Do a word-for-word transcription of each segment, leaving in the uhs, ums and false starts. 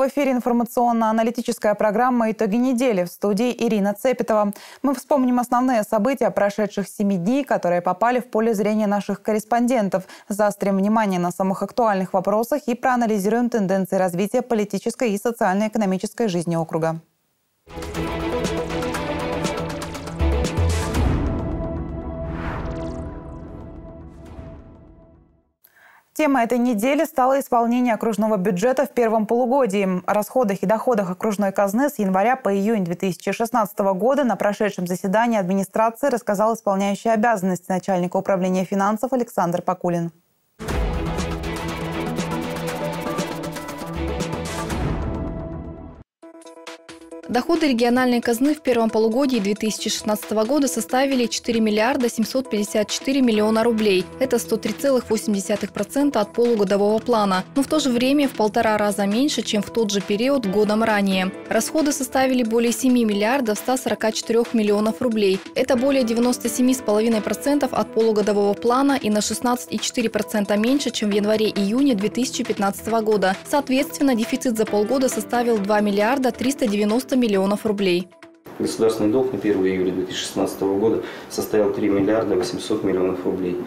В эфире информационно-аналитическая программа «Итоги недели». В студии Ирина Цепетова. Мы вспомним основные события прошедших семи дней, которые попали в поле зрения наших корреспондентов. Заострим внимание на самых актуальных вопросах и проанализируем тенденции развития политической и социально-экономической жизни округа. Тема этой недели стало исполнение окружного бюджета в первом полугодии. О расходах и доходах окружной казны с января по июнь две тысячи шестнадцатого года на прошедшем заседании администрации рассказал исполняющий обязанности начальника управления финансов Александр Пакулин. Доходы региональной казны в первом полугодии две тысячи шестнадцатого года составили четыре миллиарда семьсот пятьдесят четыре миллиона рублей. Это сто три целых восемь десятых процента от полугодового плана, но в то же время в полтора раза меньше, чем в тот же период годом ранее. Расходы составили более семи миллиардов ста сорока четырёх миллионов рублей. Это более девяноста семи целых пяти десятых процента от полугодового плана и на шестнадцать целых четыре десятых процента меньше, чем в январе-июне две тысячи пятнадцатого года. Соответственно, дефицит за полгода составил два миллиарда триста девяносто миллионов рублей. Государственный долг на первое июля две тысячи шестнадцатого года составил три миллиарда восемьсот миллионов рублей.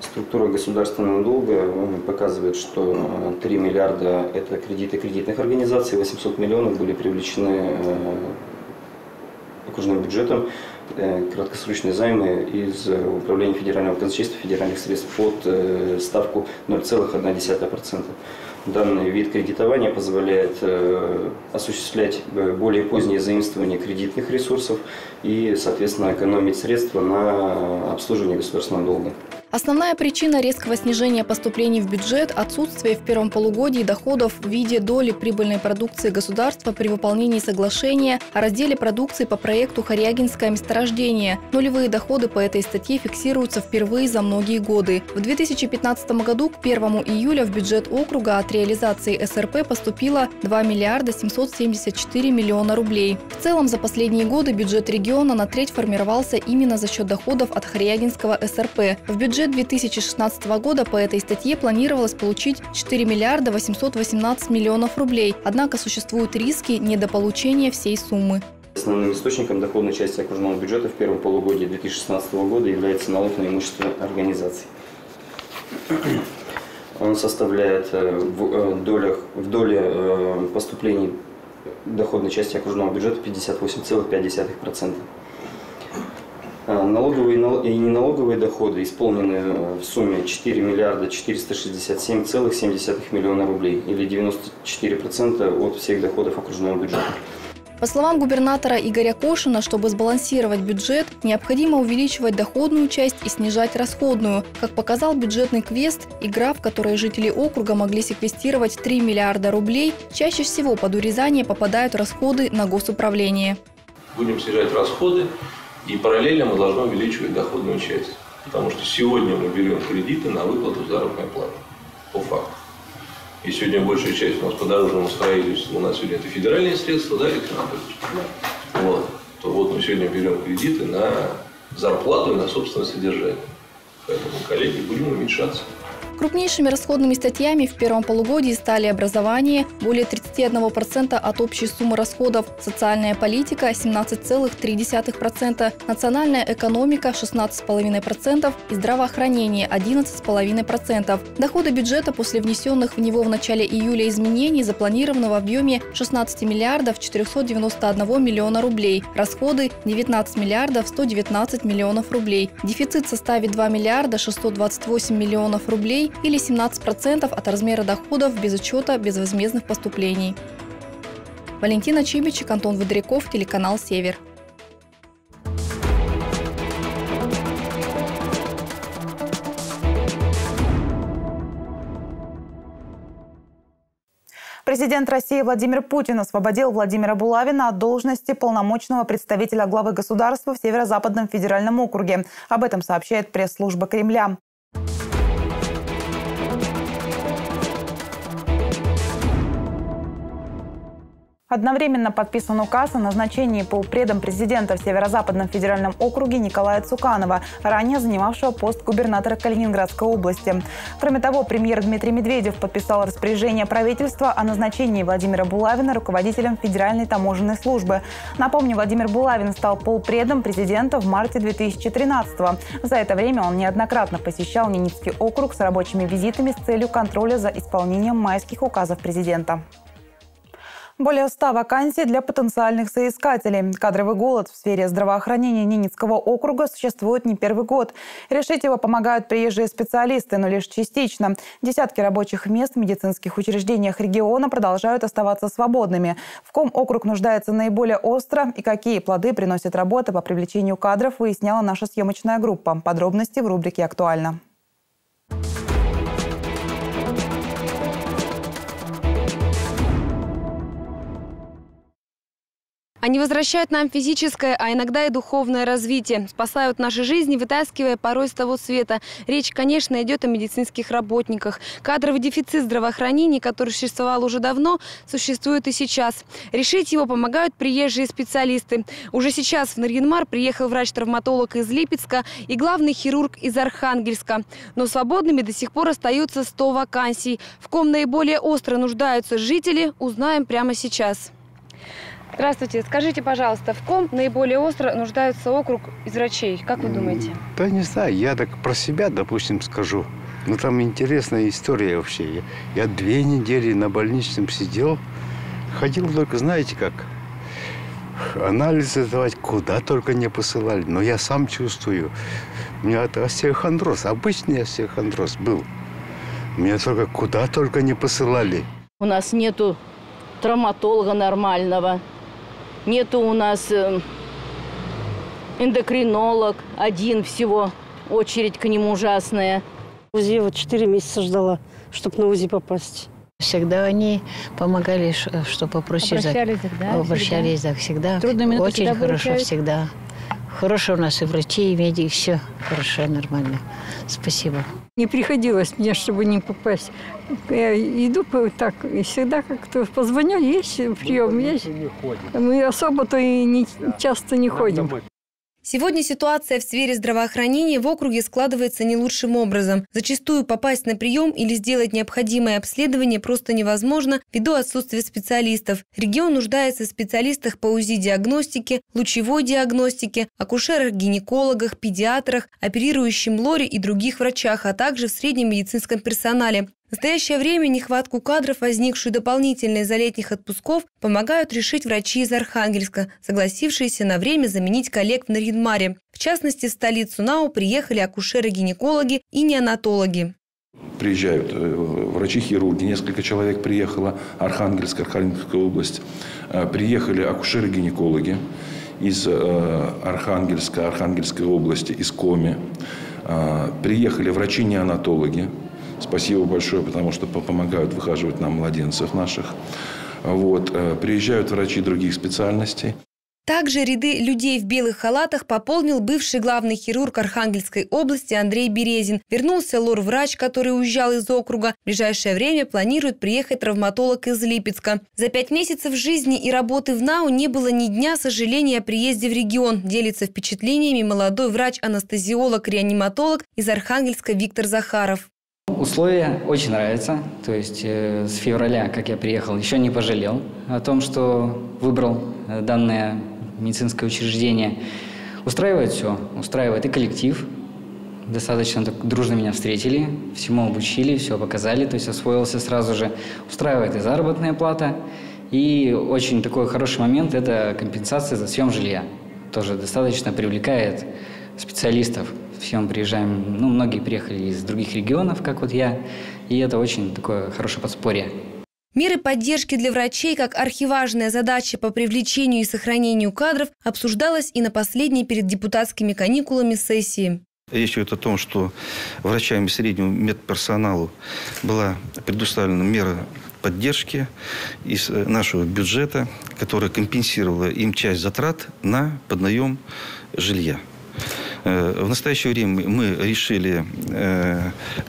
Структура государственного долга показывает, что три миллиарда – это кредиты кредитных организаций, восемьсот миллионов были привлечены окружным бюджетом, краткосрочные займы из управления федерального казначейства, федеральных средств под ставку ноль целых одна десятая процента. Данный вид кредитования позволяет э, осуществлять более позднее заимствование кредитных ресурсов и, соответственно, экономить средства на обслуживание государственного долга. Основная причина резкого снижения поступлений в бюджет – отсутствие в первом полугодии доходов в виде доли прибыльной продукции государства при выполнении соглашения о разделе продукции по проекту «Хорягинское месторождение». Нулевые доходы по этой статье фиксируются впервые за многие годы. В две тысячи пятнадцатом году к первому июля в бюджет округа от реализации СРП поступило два миллиарда семьсот семьдесят четыре миллиона рублей. В целом за последние годы бюджет региона на треть формировался именно за счет доходов от Хорягинского СРП. В бюджет две тысячи шестнадцатого года по этой статье планировалось получить четыре миллиарда восемьсот восемнадцать миллионов рублей, однако существуют риски недополучения всей суммы. Основным источником доходной части окружного бюджета в первом полугодии две тысячи шестнадцатого года является налог на имущество организаций. Он составляет в, долях, в доле поступлений доходной части окружного бюджета пятьдесят восемь целых пять десятых процента. Налоговые и неналоговые доходы исполнены в сумме четыре миллиарда четыреста шестьдесят семь целых семь десятых миллиона рублей или девяносто четыре процента от всех доходов окружного бюджета. По словам губернатора Игоря Кошина, чтобы сбалансировать бюджет, необходимо увеличивать доходную часть и снижать расходную. Как показал бюджетный квест, игра, в которой жители округа могли секвестировать три миллиарда рублей, чаще всего под урезание попадают расходы на госуправление. Будем снижать расходы. И параллельно мы должны увеличивать доходную часть, потому что сегодня мы берем кредиты на выплату заработной платы, по факту. И сегодня большая часть у нас по дорожному строительству, у нас сегодня это федеральные средства, да, Виктор Анатольевич? Да. Вот. То вот мы сегодня берем кредиты на зарплату и на собственное содержание. Поэтому, коллеги, будем уменьшаться. Крупнейшими расходными статьями в первом полугодии стали образование – более тридцати одного процента от общей суммы расходов, социальная политика – семнадцать целых три десятых процента, национальная экономика – шестнадцать целых пять десятых процента и здравоохранение – одиннадцать целых пять десятых процента. Доходы бюджета после внесенных в него в начале июля изменений запланированы в объеме шестнадцать миллиардов четыреста девяносто один миллион рублей, расходы – девятнадцать миллиардов сто девятнадцать миллионов рублей. Дефицит составит два миллиарда шестьсот двадцать восемь миллионов рублей, или семнадцать процентов от размера доходов без учета безвозмездных поступлений. Валентина Чебич, Антон Водряков, телеканал «Север». Президент России Владимир Путин освободил Владимира Булавина от должности полномочного представителя главы государства в Северо-Западном федеральном округе. Об этом сообщает пресс-служба Кремля. Одновременно подписан указ о назначении полпредом президента в Северо-Западном федеральном округе Николая Цуканова, ранее занимавшего пост губернатора Калининградской области. Кроме того, премьер Дмитрий Медведев подписал распоряжение правительства о назначении Владимира Булавина руководителем Федеральной таможенной службы. Напомню, Владимир Булавин стал полпредом президента в марте две тысячи тринадцатого. За это время он неоднократно посещал Ненецкий округ с рабочими визитами с целью контроля за исполнением майских указов президента. Более ста вакансий для потенциальных соискателей. Кадровый голод в сфере здравоохранения Ненецкого округа существует не первый год. Решить его помогают приезжие специалисты, но лишь частично. Десятки рабочих мест в медицинских учреждениях региона продолжают оставаться свободными. В ком округ нуждается наиболее остро и какие плоды приносит работа по привлечению кадров, выясняла наша съемочная группа. Подробности в рубрике «Актуально». Они возвращают нам физическое, а иногда и духовное развитие. Спасают наши жизни, вытаскивая порой с того света. Речь, конечно, идет о медицинских работниках. Кадровый дефицит здравоохранения, который существовал уже давно, существует и сейчас. Решить его помогают приезжие специалисты. Уже сейчас в Нарьян-Мар приехал врач-травматолог из Липецка и главный хирург из Архангельска. Но свободными до сих пор остаются сто вакансий. В ком наиболее остро нуждаются жители, узнаем прямо сейчас. Здравствуйте. Скажите, пожалуйста, в ком наиболее остро нуждается округ из врачей? Как вы думаете? Да не знаю. Я так про себя, допустим, скажу. Но там интересная история вообще. Я две недели на больничном сидел. Ходил только, знаете как, анализы давать куда только не посылали. Но я сам чувствую. У меня остеохондроз, обычный остеохондроз был. Меня только куда только не посылали. У нас нету травматолога нормального. Нету у нас эндокринолог, один всего, очередь к нему ужасная. УЗИ я вот четыре месяца ждала, чтобы на УЗИ попасть. Всегда они помогали, что попросили. Обращались, да? Обращались, да, всегда. Трудно, очень хорошо, получают. Всегда. Хорошо у нас и врачи, и медики, все хорошо, нормально. Спасибо. Не приходилось мне, чтобы не попасть. Я иду так, и всегда как-то позвоню, есть прием, есть. Мы особо-то и не, часто не ходим. Сегодня ситуация в сфере здравоохранения в округе складывается не лучшим образом. Зачастую попасть на прием или сделать необходимое обследование просто невозможно ввиду отсутствия специалистов. Регион нуждается в специалистах по УЗИ-диагностике, лучевой диагностике, акушерах-гинекологах, педиатрах, оперирующем лоре и других врачах, а также в среднем медицинском персонале. В настоящее время нехватку кадров, возникшую дополнительно из-за летних отпусков, помогают решить врачи из Архангельска, согласившиеся на время заменить коллег в Нарьян-Маре. В частности, в столицу НАО приехали акушеры-гинекологи и неонатологи. Приезжают врачи-хирурги, несколько человек приехало, Архангельск, Архангельская область. Приехали акушеры-гинекологи из Архангельска, Архангельской области, из Коми. Приехали врачи-неонатологи. Спасибо большое, потому что помогают выхаживать нам младенцев наших. Вот. Приезжают врачи других специальностей. Также ряды людей в белых халатах пополнил бывший главный хирург Архангельской области Андрей Березин. Вернулся лор-врач, который уезжал из округа. В ближайшее время планирует приехать травматолог из Липецка. За пять месяцев жизни и работы в НАО не было ни дня сожаления о приезде в регион. Делится впечатлениями молодой врач-анестезиолог-реаниматолог из Архангельска Виктор Захаров. Условия очень нравятся, то есть э, с февраля, как я приехал, еще не пожалел о том, что выбрал данное медицинское учреждение. Устраивает все, устраивает и коллектив, достаточно так, дружно меня встретили, всему обучили, все показали, то есть освоился сразу же. Устраивает и заработная плата, и очень такой хороший момент – это компенсация за съем жилья. Тоже достаточно привлекает специалистов. Все мы приезжаем, ну, многие приехали из других регионов, как вот я, и это очень такое хорошее подспорье. Меры поддержки для врачей как архиважная задача по привлечению и сохранению кадров обсуждалась и на последней перед депутатскими каникулами сессии. Речь идет о том, что врачам и среднему медперсоналу была предоставлена мера поддержки из нашего бюджета, которая компенсировала им часть затрат на поднаем жилья. В настоящее время мы решили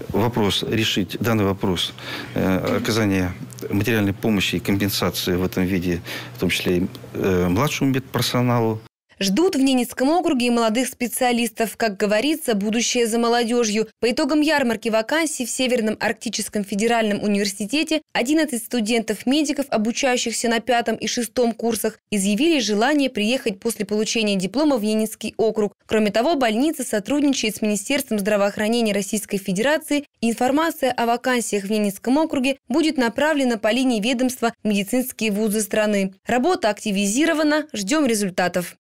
вопрос, решить данный вопрос оказания материальной помощи и компенсации в этом виде, в том числе и э, младшему медперсоналу. Ждут в Ненецком округе и молодых специалистов. Как говорится, будущее за молодежью. По итогам ярмарки вакансий в Северном Арктическом Федеральном университете одиннадцать студентов-медиков, обучающихся на пятом и шестом курсах, изъявили желание приехать после получения диплома в Ненецкий округ. Кроме того, больница сотрудничает с Министерством здравоохранения Российской Федерации. Информация о вакансиях в Ненецком округе будет направлена по линии ведомства в медицинские вузы страны. Работа активизирована. Ждем результатов.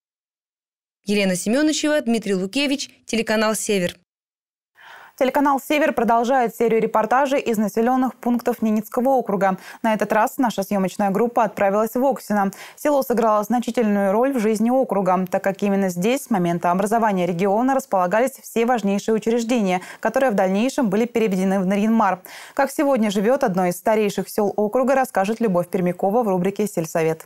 Елена Семеновичева, Дмитрий Лукевич, телеканал «Север». Телеканал «Север» продолжает серию репортажей из населенных пунктов Ненецкого округа. На этот раз наша съемочная группа отправилась в Оксино. Село сыграло значительную роль в жизни округа, так как именно здесь с момента образования региона располагались все важнейшие учреждения, которые в дальнейшем были переведены в Нарьян-Мар. Как сегодня живет одно из старейших сел округа, расскажет Любовь Пермякова в рубрике «Сельсовет».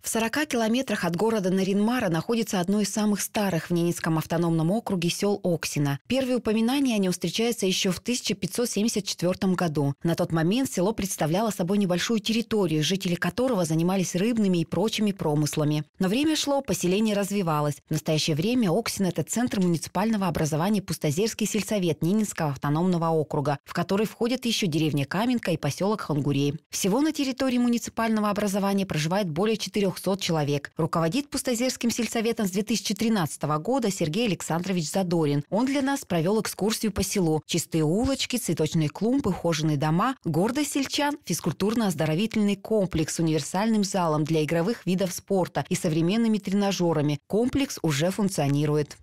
В сорока километрах от города Нарьян-Мара находится одно из самых старых в Ненецком автономном округе сел Оксино. Первые упоминания о нем встречаются еще в тысяча пятьсот семьдесят четвёртом году. На тот момент село представляло собой небольшую территорию, жители которого занимались рыбными и прочими промыслами. Но время шло, поселение развивалось. В настоящее время Оксино – это центр муниципального образования Пустозерский сельсовет Ненецкого автономного округа, в который входят еще деревня Каменка и поселок Хангурей. Всего на территории муниципального образования проживает более четырёхсот человек. Руководит Пустозерским сельсоветом с две тысячи тринадцатого года Сергей Александрович Задорин. Он для нас провел экскурсию по селу. Чистые улочки, цветочные клумбы, ухоженные дома, гордость сельчан, физкультурно-оздоровительный комплекс с универсальным залом для игровых видов спорта и современными тренажерами. Комплекс уже функционирует.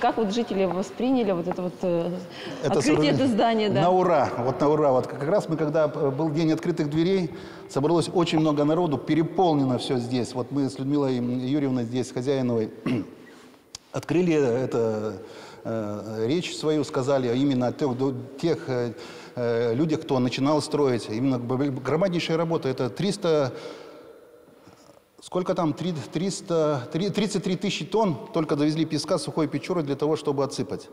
Как вот жители восприняли вот это вот это открытие этого здания? Да? На ура! Вот на ура! Вот как раз мы, когда был день открытых дверей, собралось очень много народу, переполнено все здесь. Вот мы с Людмилой Юрьевной здесь, Хозяиновой, открыли это, э, речь свою, сказали именно о тех, тех э, людях, кто начинал строить. Именно громаднейшая работа. Это триста... Сколько там? тридцать три тысячи тонн только довезли песка, сухой печуры для того, чтобы отсыпать.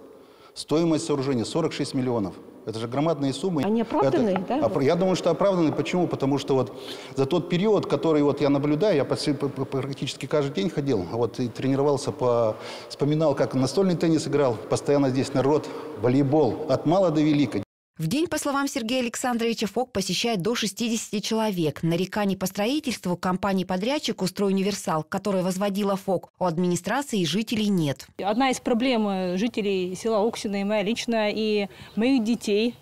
Стоимость сооружения сорок шесть миллионов. Это же громадные суммы. Они оправданы, это, да? Оп, я думаю, что оправданы. Почему? Потому что вот за тот период, который вот я наблюдаю, я практически каждый день ходил, вот и тренировался, по, вспоминал, как настольный теннис играл, постоянно здесь народ, волейбол, от мала до велика. В день, по словам Сергея Александровича, ФОК посещает до шестидесяти человек. Нареканий по строительству компании-подрядчику «СтройУниверсал», которая возводила ФОК, у администрации и жителей нет. Одна из проблем жителей села Оксино, и моя личная, и моих детей,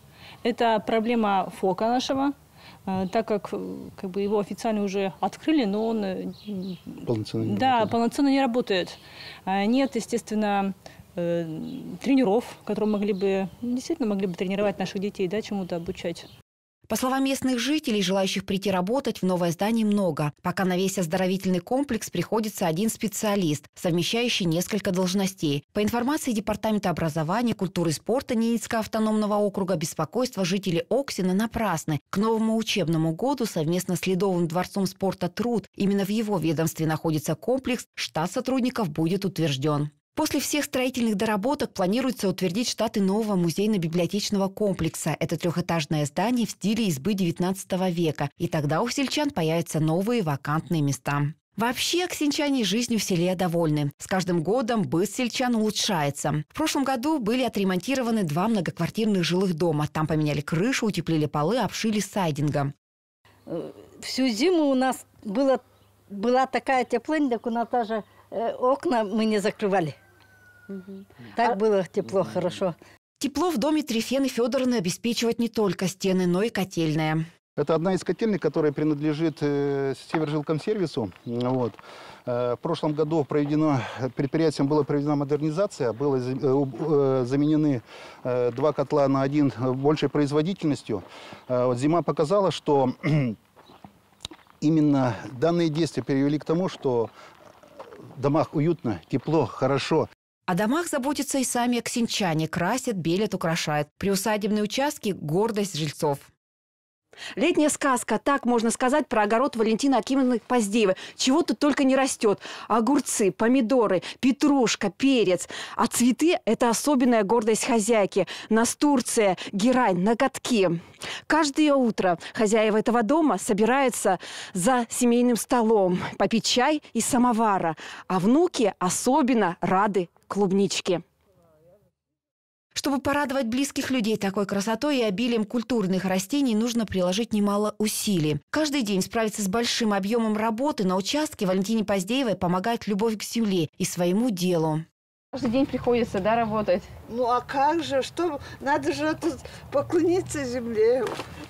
это проблема ФОКа нашего, так как, как бы, его официально уже открыли, но он полноценно не, да, работает. Полноценно не работает. Нет, естественно, тренеров, которые могли бы, действительно могли бы тренировать наших детей, да, чему-то обучать. По словам местных жителей, желающих прийти работать в новое здание много. Пока на весь оздоровительный комплекс приходится один специалист, совмещающий несколько должностей. По информации Департамента образования, культуры и спорта Ненецкого автономного округа, беспокойство жителей Оксино напрасны. К новому учебному году совместно с Ледовым дворцом спорта «Труд», именно в его ведомстве находится комплекс, штат сотрудников будет утвержден. После всех строительных доработок планируется утвердить штаты нового музейно-библиотечного комплекса. Это трехэтажное здание в стиле избы девятнадцатого века. И тогда у сельчан появятся новые вакантные места. Вообще, оксинчане жизнью в селе довольны. С каждым годом быт сельчан улучшается. В прошлом году были отремонтированы два многоквартирных жилых дома. Там поменяли крышу, утеплили полы, обшили сайдингом. Всю зиму у нас была, была такая теплынь, так у нас даже окна мы не закрывали. Так было тепло, хорошо. Тепло в доме Трифены Федоровны обеспечивает не только стены, но и котельная. Это одна из котельных, которая принадлежит Севержилкомсервису. Вот. В прошлом году проведено, предприятием была проведена модернизация, были заменены два котла на один большей производительностью. Вот зима показала, что именно данные действия привели к тому, что в домах уютно, тепло, хорошо. О домах заботятся и сами оксинчане. Красят, белят, украшают. Приусадебные участки – гордость жильцов. Летняя сказка, так можно сказать, про огород Валентины Акимовны Поздеевой. Чего тут только не растет. Огурцы, помидоры, петрушка, перец. А цветы – это особенная гордость хозяйки. Настурция, герань, ноготки. Каждое утро хозяева этого дома собираются за семейным столом попить чай из самовара. А внуки особенно рады клубничке. Чтобы порадовать близких людей такой красотой и обилием культурных растений, нужно приложить немало усилий. Каждый день справиться с большим объемом работы на участке Валентине Поздеевой помогает любовь к земле и своему делу. Каждый день приходится, да, работать? Ну а как же, что, надо же тут поклониться земле,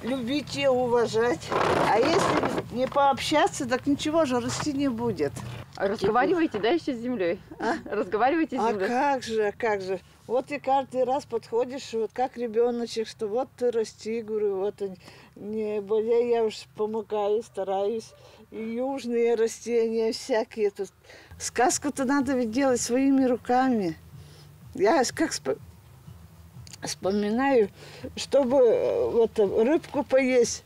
любить ее, уважать. А если не пообщаться, так ничего же расти не будет. Разговариваете, да, еще с землей? А? Разговариваете с землей? А как же, как же. Вот и каждый раз подходишь, вот как ребеночек, что вот ты расти, говорю, вот не болей, я уж помогаю, стараюсь. И южные растения всякие. Тут сказку-то надо ведь делать своими руками. Я как вспоминаю, чтобы вот рыбку поесть.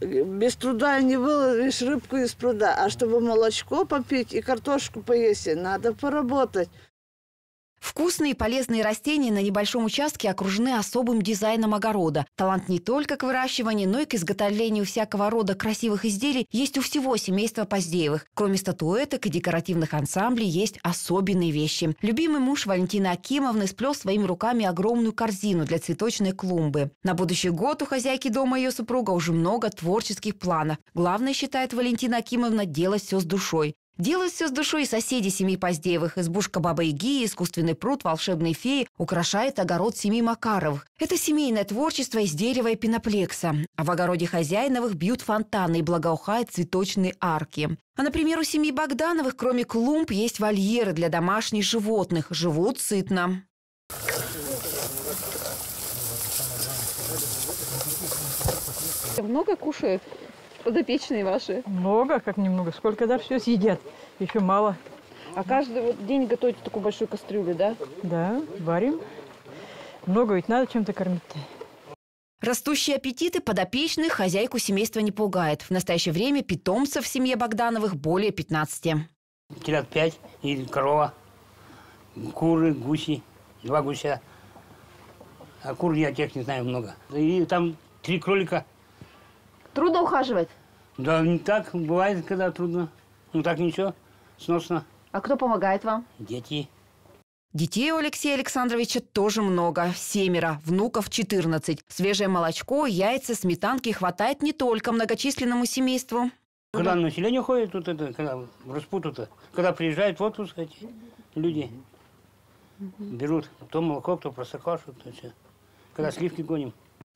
Без труда не выловишь рыбку из пруда, а чтобы молочко попить и картошку поесть, надо поработать. Вкусные и полезные растения на небольшом участке окружены особым дизайном огорода. Талант не только к выращиванию, но и к изготовлению всякого рода красивых изделий есть у всего семейства Поздеевых. Кроме статуэток и декоративных ансамблей есть особенные вещи. Любимый муж Валентины Акимовны сплел своими руками огромную корзину для цветочной клумбы. На будущий год у хозяйки дома и ее супруга уже много творческих планов. Главное, считает Валентина Акимовна, делать все с душой. Делают все с душой и соседи семьи Поздеевых. Избушка Бабы-Яги, искусственный пруд, волшебные феи украшает огород семьи Макаровых. Это семейное творчество из дерева и пеноплекса. А в огороде Хозяиновых бьют фонтаны и благоухают цветочные арки. А, например, у семьи Богдановых, кроме клумб, есть вольеры для домашних животных. Живут сытно. Много кушают? Подопечные ваши? Много, как немного. Сколько, да, все съедят. Еще мало. А каждый вот день готовите такую большую кастрюлю, да? Да, варим. Много ведь надо чем-то кормить-то. Растущие аппетиты подопечных хозяйку семейства не пугает. В настоящее время питомцев в семье Богдановых более пятнадцати. Телят пять, и корова, куры, гуси, два гуся. А кур я тех не знаю много. И там три кролика. Трудно ухаживать? Да, не так. Бывает, когда трудно. Ну так ничего, сносно. А кто помогает вам? Дети. Детей у Алексея Александровича тоже много. Семеро, внуков четырнадцать. Свежее молочко, яйца, сметанки хватает не только многочисленному семейству. Когда на население ходит, вот это, когда распутут, когда приезжают в отпуск эти люди, берут то молоко, то просто кашу, то все. Когда сливки гоним.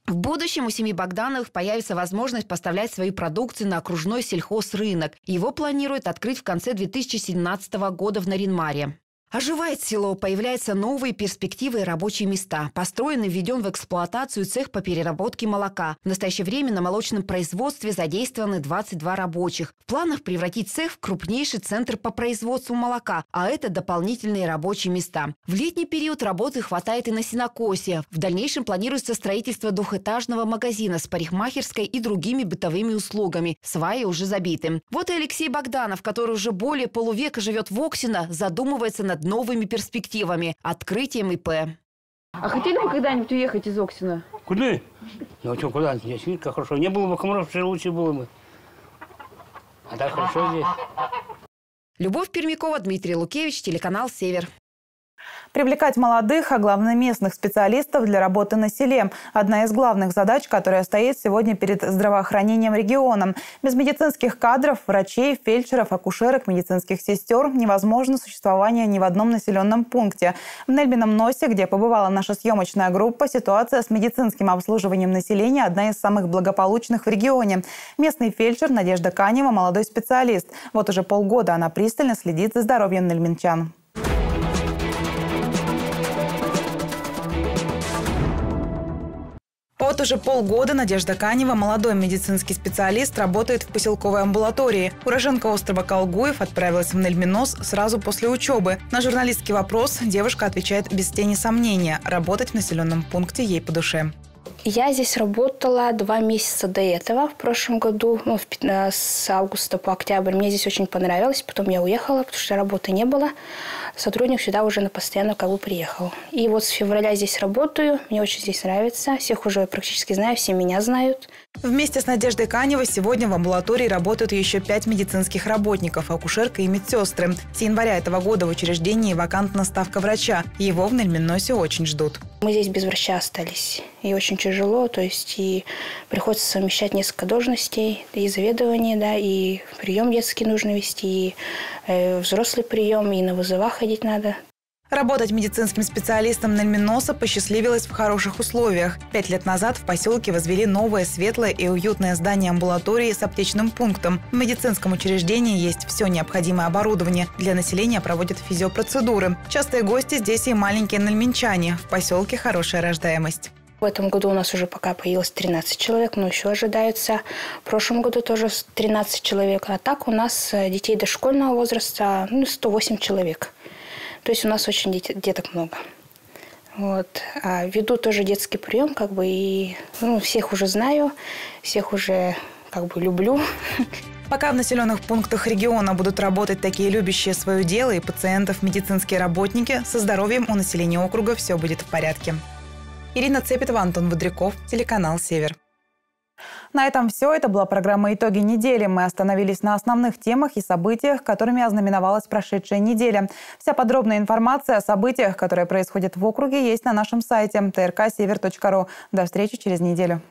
В будущем у семьи Богдановых появится возможность поставлять свою продукцию на окружной сельхозрынок. Его планируют открыть в конце две тысячи семнадцатого года в Нарьян-Маре. Оживает село, появляются новые перспективы и рабочие места. Построен и введен в эксплуатацию цех по переработке молока. В настоящее время на молочном производстве задействованы двадцать два рабочих. В планах превратить цех в крупнейший центр по производству молока, а это дополнительные рабочие места. В летний период работы хватает и на сенокосе. В дальнейшем планируется строительство двухэтажного магазина с парикмахерской и другими бытовыми услугами. Сваи уже забиты. Вот и Алексей Богданов, который уже более полувека живет в Оксино, задумывается над новыми перспективами, открытием ИП. А хотели бы когда-нибудь уехать из Оксино? Куда? Ну что, куда? Здесь как хорошо. Не было бы комаров, все лучше было бы. А так хорошо здесь. Любовь Пермякова, Дмитрий Лукевич, телеканал «Север». Привлекать молодых, а главное местных специалистов для работы на селе – одна из главных задач, которая стоит сегодня перед здравоохранением региона. Без медицинских кадров, врачей, фельдшеров, акушерок, медицинских сестер невозможно существование ни в одном населенном пункте. В Нельмином Носе, где побывала наша съемочная группа, ситуация с медицинским обслуживанием населения одна из самых благополучных в регионе. Местный фельдшер Надежда Канева – молодой специалист. Вот уже полгода она пристально следит за здоровьем нельминчан. Вот уже полгода Надежда Канева, молодой медицинский специалист, работает в поселковой амбулатории. Уроженка острова Калгуев отправилась в Нельминый Нос сразу после учебы. На журналистский вопрос девушка отвечает без тени сомнения. Работать в населенном пункте ей по душе. Я здесь работала два месяца до этого, в прошлом году, ну, с августа по октябрь. Мне здесь очень понравилось, потом я уехала, потому что работы не было. Сотрудник сюда уже на постоянную как бы приехал. И вот с февраля здесь работаю, мне очень здесь нравится. Всех уже практически знаю, все меня знают. Вместе с Надеждой Каневой сегодня в амбулатории работают еще пять медицинских работников, акушерка и медсестры. С января этого года в учреждении вакантна ставка врача. Его в Нельмином Носе очень ждут. Мы здесь без врача остались, и очень тяжело, то есть и приходится совмещать несколько должностей, и заведование, да, и прием детский нужно вести, и взрослый прием, и на вызова ходить надо. Работать медицинским специалистом Нельминого Носа посчастливилось в хороших условиях. Пять лет назад в поселке возвели новое светлое и уютное здание амбулатории с аптечным пунктом. В медицинском учреждении есть все необходимое оборудование. Для населения проводят физиопроцедуры. Частые гости здесь и маленькие нельминчане. В поселке хорошая рождаемость. В этом году у нас уже пока появилось тринадцать человек, но еще ожидается. В прошлом году тоже тринадцать человек. А так у нас детей дошкольного возраста ну, сто восемь человек. То есть у нас очень деток много. Вот. А веду тоже детский прием, как бы, и ну, всех уже знаю, всех уже как бы люблю. Пока в населенных пунктах региона будут работать такие любящие свое дело и пациентов медицинские работники, со здоровьем у населения округа все будет в порядке. Ирина Цепетова, Антон Водряков, телеканал «Север». На этом все. Это была программа «Итоги недели». Мы остановились на основных темах и событиях, которыми ознаменовалась прошедшая неделя. Вся подробная информация о событиях, которые происходят в округе, есть на нашем сайте тэ эр ка север точка ру. До встречи через неделю.